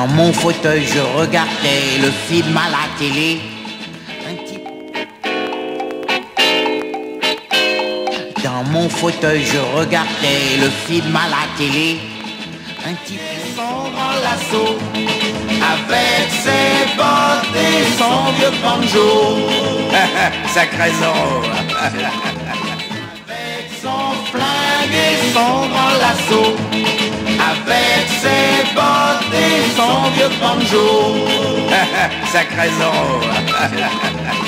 Dans mon fauteuil, je regardais le film à la télé. Dans mon fauteuil, je regardais le film à la télé. Un type sombre en lasso, avec ses bottes et son vieux banjo. Sacré Zorro. Avec son flingue et son grand lasso, avec ses bottes et son vieux banjo. Sacré Zorro.